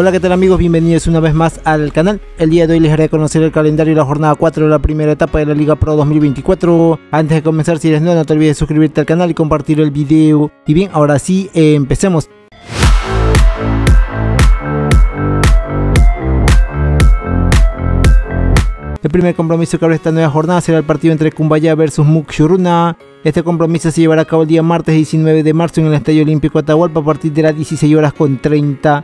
Hola, ¿qué tal amigos? Bienvenidos una vez más al canal. El día de hoy les haré conocer el calendario de la jornada 4 de la primera etapa de la Liga Pro 2024. Antes de comenzar, si eres nuevo, no te olvides de suscribirte al canal y compartir el video. Y bien, ahora sí, empecemos. El primer compromiso que habrá esta nueva jornada será el partido entre Cumbayá versus Mushuc Runa. Este compromiso se llevará a cabo el día martes 19 de marzo en el Estadio Olímpico Atahualpa a partir de las 16:30.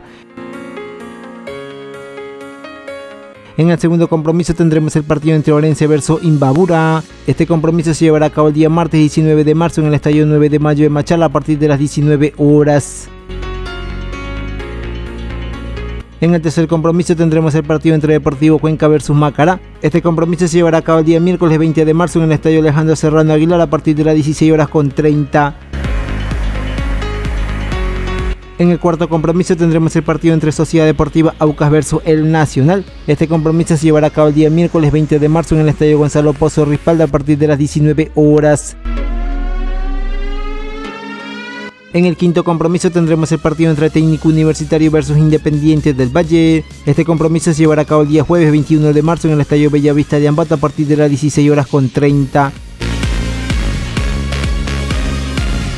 En el segundo compromiso tendremos el partido entre Orense versus Imbabura. Este compromiso se llevará a cabo el día martes 19 de marzo en el Estadio 9 de Mayo de Machala a partir de las 19 horas. En el tercer compromiso tendremos el partido entre Deportivo Cuenca versus Macará. Este compromiso se llevará a cabo el día miércoles 20 de marzo en el Estadio Alejandro Serrano Aguilar a partir de las 16:30. En el cuarto compromiso tendremos el partido entre Sociedad Deportiva Aucas versus El Nacional. Este compromiso se llevará a cabo el día miércoles 20 de marzo en el Estadio Gonzalo Pozo Rispalda a partir de las 19 horas. En el quinto compromiso tendremos el partido entre Técnico Universitario versus Independiente del Valle. Este compromiso se llevará a cabo el día jueves 21 de marzo en el Estadio Bellavista de Ambato a partir de las 16:30.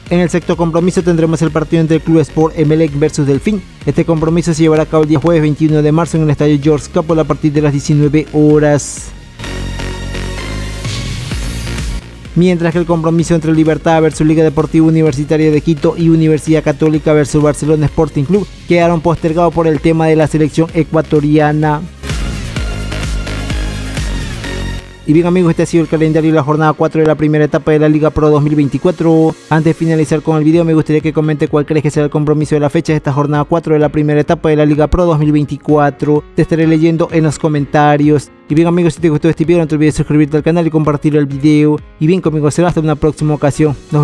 En el sexto compromiso tendremos el partido entre el club Sport Emelec versus Delfín. Este compromiso se llevará a cabo el día jueves 21 de marzo en el Estadio George Capwell a partir de las 19 horas. Mientras que el compromiso entre Libertad versus Liga Deportiva Universitaria de Quito y Universidad Católica versus Barcelona Sporting Club quedaron postergados por el tema de la selección ecuatoriana. Y bien amigos, este ha sido el calendario de la jornada 4 de la primera etapa de la Liga Pro 2024. Antes de finalizar con el video, me gustaría que comente cuál crees que será el compromiso de la fecha de esta jornada 4 de la primera etapa de la Liga Pro 2024. Te estaré leyendo en los comentarios. Y bien amigos, si te gustó este video no te olvides de suscribirte al canal y compartir el video. Y bien, conmigo será hasta una próxima ocasión. Nos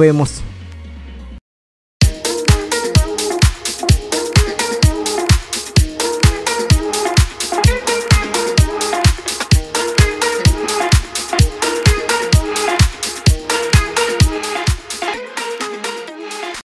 vemos.